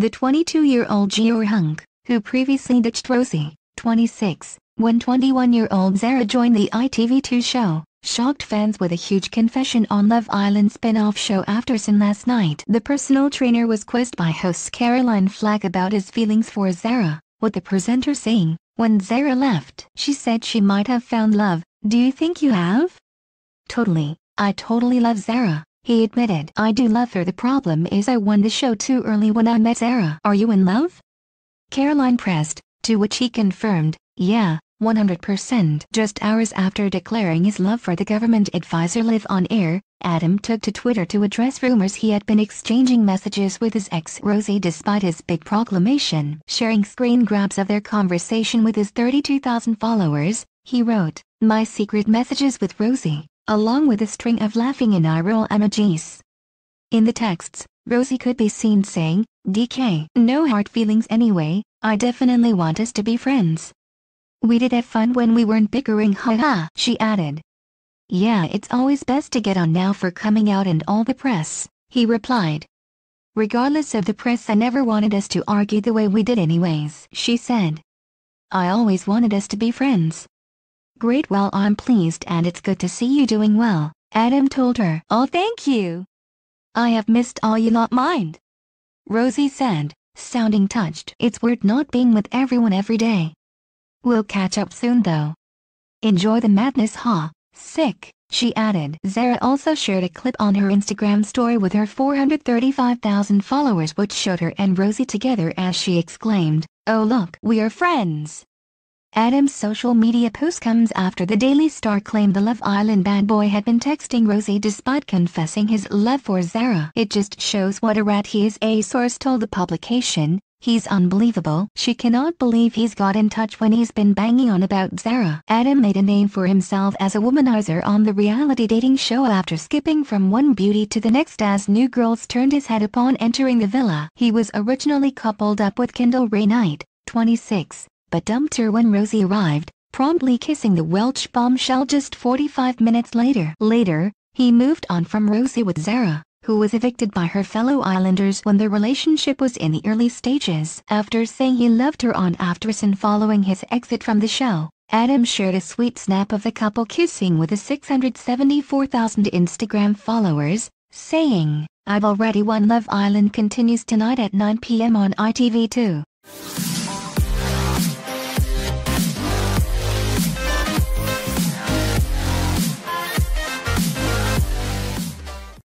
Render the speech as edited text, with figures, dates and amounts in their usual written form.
The 22-year-old Geor Hunk, who previously ditched Rosie, 26, when 21-year-old Zara joined the ITV2 show, shocked fans with a huge confession on Love Island spin-off show Aftersun last night. The personal trainer was quizzed by host Caroline Flack about his feelings for Zara, with the presenter saying, "When Zara left, she said she might have found love. Do you think you have?" "Totally. I totally love Zara," he admitted. "I do love her. The problem is I won the show too early when I met Zara." "Are you in love?" Caroline pressed, to which he confirmed, "Yeah, 100%. Just hours after declaring his love for the government advisor live on air, Adam took to Twitter to address rumors he had been exchanging messages with his ex Rosie despite his big proclamation. Sharing screen grabs of their conversation with his 32,000 followers, he wrote, "My secret messages with Rosie," along with a string of laughing and eye-roll emojis. In the texts, Rosie could be seen saying, "DK, no hard feelings anyway, I definitely want us to be friends. We did have fun when we weren't bickering, haha," she added. "Yeah, it's always best to get on now for coming out and all the press," he replied. "Regardless of the press, I never wanted us to argue the way we did anyways," she said. "I always wanted us to be friends." "Great, well I'm pleased and it's good to see you doing well," Adam told her. "Oh thank you. I have missed all you lot, mind," Rosie said, sounding touched. "It's weird not being with everyone every day. We'll catch up soon though. Enjoy the madness, ha, sick," she added. Zara also shared a clip on her Instagram story with her 435,000 followers which showed her and Rosie together as she exclaimed, "Oh look, we are friends." Adam's social media post comes after the Daily Star claimed the Love Island bad boy had been texting Rosie despite confessing his love for Zara. "It just shows what a rat he is," a source told the publication. "He's unbelievable. She cannot believe he's got in touch when he's been banging on about Zara." Adam made a name for himself as a womanizer on the reality dating show after skipping from one beauty to the next as new girls turned his head upon entering the villa. He was originally coupled up with Kendall Ray Knight, 26, but dumped her when Rosie arrived, promptly kissing the Welsh bombshell just 45 minutes later. Later, he moved on from Rosie with Zara, who was evicted by her fellow Islanders when their relationship was in the early stages. After saying he loved her on Aftersun following his exit from the show, Adam shared a sweet snap of the couple kissing with his 674,000 Instagram followers, saying, "I've already won. Love Island continues tonight at 9 p.m. on ITV2.